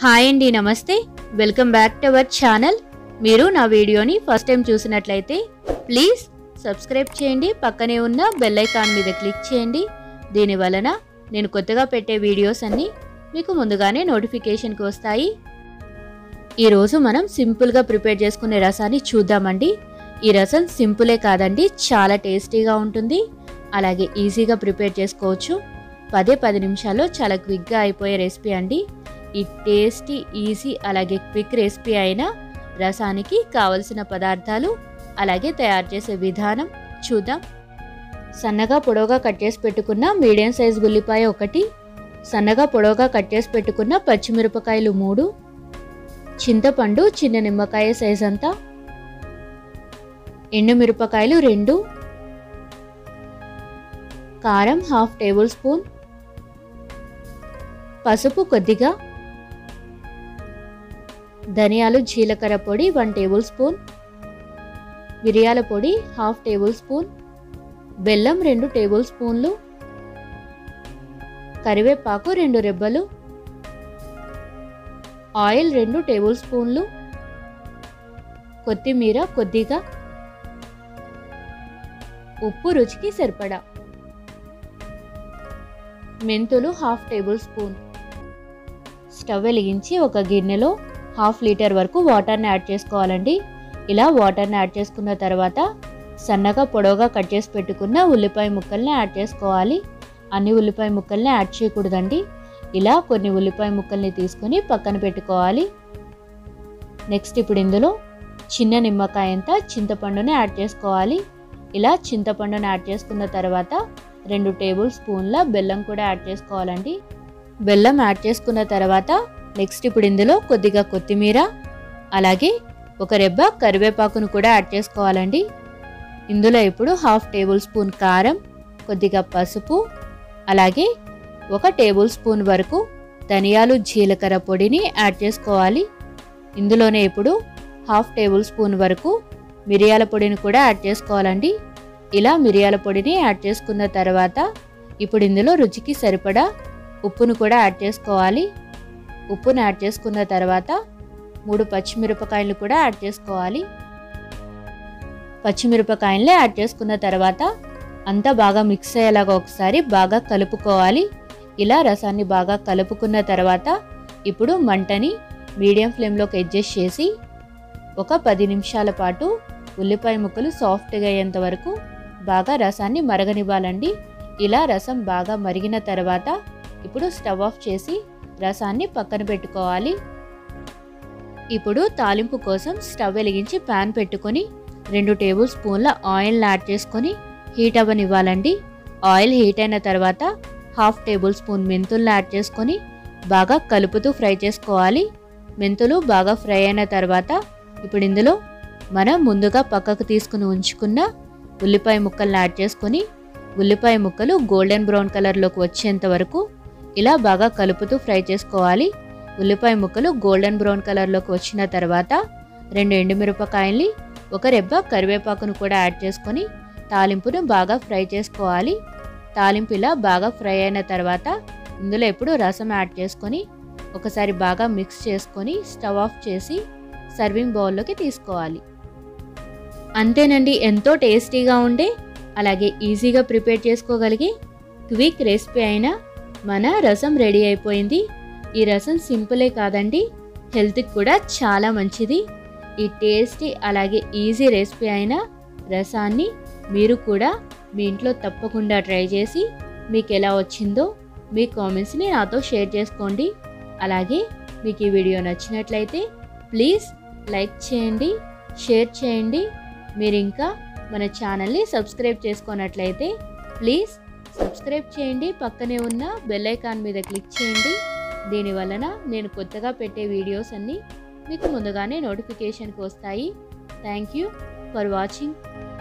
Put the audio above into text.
Hi అండి, నమస్తే. Welcome back to our channel. మీరు నా వీడియోని ఫస్ట్ టైం చూసినట్లయితే ప్లీజ్ సబ్స్క్రైబ్ చేయండి, పక్కనే ఉన్న బెల్ ఐకాన్ మీద క్లిక్ చేయండి. దీనివలన నేను కొత్తగా పెట్టే వీడియోస్ అన్నీ మీకు ముందుగానే నోటిఫికేషన్కి వస్తాయి. ఈరోజు మనం సింపుల్గా ప్రిపేర్ చేసుకునే రసాన్ని చూద్దామండి. ఈ రసం సింపులే కాదండి, చాలా టేస్టీగా ఉంటుంది. అలాగే ఈజీగా ప్రిపేర్ చేసుకోవచ్చు. 10-10 నిమిషాల్లో చాలా క్విక్గా అయిపోయే రెసిపీ అండి. ఈ టేస్టీ, ఈజీ అలాగే క్విక్ రెసిపీ అయిన రసానికి కావలసిన పదార్థాలు అలాగే తయారు చేసే విధానం చూద్దాం. సన్నగా పొడవుగా కట్ చేసి పెట్టుకున్న మీడియం సైజ్ ఉల్లిపాయ 1, సన్నగా పొడవుగా కట్ చేసి పెట్టుకున్న పచ్చిమిరపకాయలు 3, చింతపండు చిన్న నిమ్మకాయ సైజ్ అంతా, ఎండుమిరపకాయలు 2, కారం 1/2 టేబుల్ స్పూన్, పసుపు కొద్దిగా, ధనియాలు జీలకర్ర పొడి 1 టేబుల్ స్పూన్, మిరియాల పొడి 1/2 టేబుల్ స్పూన్, బెల్లం 2 టేబుల్ స్పూన్లు, కరివేపాకు 2 రెబ్బలు, ఆయిల్ 2 టేబుల్ స్పూన్లు, కొత్తిమీర కొద్దిగా, ఉప్పు రుచికి సరిపడా, మెంతులు 1/2 టేబుల్ స్పూన్. స్టవ్ వెలిగించి ఒక గిన్నెలో 1/2 లీటర్ వరకు వాటర్ని యాడ్ చేసుకోవాలండి. ఇలా వాటర్ని యాడ్ చేసుకున్న తర్వాత సన్నగా పొడవుగా కట్ చేసి పెట్టుకున్న ఉల్లిపాయ ముక్కల్ని యాడ్ చేసుకోవాలి. అన్ని ఉల్లిపాయ ముక్కల్ని యాడ్ చేయకూడదండి. ఇలా కొన్ని ఉల్లిపాయ ముక్కల్ని తీసుకొని పక్కన పెట్టుకోవాలి. నెక్స్ట్ ఇప్పుడు ఇందులో చిన్న నిమ్మకాయ అంతా చింతపండుని యాడ్ చేసుకోవాలి. ఇలా చింతపండుని యాడ్ చేసుకున్న తర్వాత 2 టేబుల్ స్పూన్ల బెల్లం కూడా యాడ్ చేసుకోవాలండి. బెల్లం యాడ్ చేసుకున్న తర్వాత నెక్స్ట్ ఇప్పుడు ఇందులో కొద్దిగా కొత్తిమీర అలాగే 1 రెబ్బ కరివేపాకును కూడా యాడ్ చేసుకోవాలండి. ఇందులో ఇప్పుడు 1/2 టేబుల్ స్పూన్ కారం, కొద్దిగా పసుపు అలాగే 1 టేబుల్ స్పూన్ వరకు ధనియాలు జీలకర్ర పొడిని యాడ్ చేసుకోవాలి. ఇందులోనే ఇప్పుడు 1/2 టేబుల్ స్పూన్ వరకు మిరియాల పొడిని కూడా యాడ్ చేసుకోవాలండి. ఇలా మిరియాల పొడిని యాడ్ చేసుకున్న తర్వాత ఇప్పుడు ఇందులో రుచికి సరిపడా ఉప్పును కూడా యాడ్ చేసుకోవాలి. ఉప్పును యాడ్ చేసుకున్న తర్వాత 3 పచ్చిమిరపకాయలు కూడా యాడ్ చేసుకోవాలి. పచ్చిమిరపకాయలు యాడ్ చేసుకున్న తర్వాత అంతా బాగా మిక్స్ అయ్యేలాగా ఒకసారి బాగా కలుపుకోవాలి. ఇలా రసాన్ని బాగా కలుపుకున్న తర్వాత ఇప్పుడు మంటని మీడియం ఫ్లేమ్లోకి అడ్జస్ట్ చేసి ఒక 10 నిమిషాల పాటు ఉల్లిపాయ ముక్కలు సాఫ్ట్గా అయ్యేంత వరకు బాగా రసాన్ని మరగనివ్వాలండి. ఇలా రసం బాగా మరిగిన తర్వాత ఇప్పుడు స్టవ్ ఆఫ్ చేసి రసాన్ని పక్కన పెట్టుకోవాలి. ఇప్పుడు తాలింపు కోసం స్టవ్ వెలిగించి ప్యాన్ పెట్టుకొని 2 టేబుల్ స్పూన్ల ఆయిల్ని యాడ్ చేసుకొని హీట్ అవ్వనివ్వాలండి. ఆయిల్ హీట్ అయిన తర్వాత 1/2 టేబుల్ స్పూన్ మెంతులను యాడ్ చేసుకొని బాగా కలుపుతూ ఫ్రై చేసుకోవాలి. మెంతులు బాగా ఫ్రై అయిన తర్వాత ఇప్పుడు ఇందులో మనం ముందుగా పక్కకు తీసుకుని ఉంచుకున్న ఉల్లిపాయ ముక్కలను యాడ్ చేసుకొని ఉల్లిపాయ ముక్కలు గోల్డెన్ బ్రౌన్ కలర్లోకి వచ్చేంత వరకు ఇలా బాగా కలుపుతూ ఫ్రై చేసుకోవాలి. ఉల్లిపాయ ముక్కలు గోల్డెన్ బ్రౌన్ కలర్లోకి వచ్చిన తర్వాత 2 ఎండుమిరపకాయల్ని, 1 రెబ్బ కరివేపాకును కూడా యాడ్ చేసుకొని తాలింపును బాగా ఫ్రై చేసుకోవాలి. తాలింపు ఇలా బాగా ఫ్రై అయిన తర్వాత ఇందులో ఇప్పుడు రసం యాడ్ చేసుకొని ఒకసారి బాగా మిక్స్ చేసుకొని స్టవ్ ఆఫ్ చేసి సర్వింగ్ బౌల్లోకి తీసుకోవాలి. అంతేనండి, ఎంతో టేస్టీగా ఉండే అలాగే ఈజీగా ప్రిపేర్ చేసుకోగలిగే క్విక్ రెసిపీ అయినా మన రసం రెడీ అయిపోయింది. ఈ రసం సింపులే కాదండి, హెల్త్కి కూడా చాలా మంచిది. ఈ టేస్టీ అలాగే ఈజీ రెసిపీ అయిన రసాన్ని మీరు కూడా మీ ఇంట్లో తప్పకుండా ట్రై చేసి మీకు ఎలా వచ్చిందో మీ కామెంట్స్ని నాతో షేర్ చేసుకోండి. అలాగే మీకు ఈ వీడియో నచ్చినట్లయితే ప్లీజ్ లైక్ చేయండి, షేర్ చేయండి. మీరు ఇంకా మన ఛానల్ని సబ్స్క్రైబ్ చేసుకున్నట్లయితే ప్లీజ్ సబ్స్క్రైబ్ చేయండి, పక్కనే ఉన్న బెల్ ఐకాన్ మీద క్లిక్ చేయండి. దీనివలన నేను కొత్తగా పెట్టే వీడియోస్ అన్నీ మీకు ముందుగానే నోటిఫికేషన్కి వస్తాయి. Thank you for watching.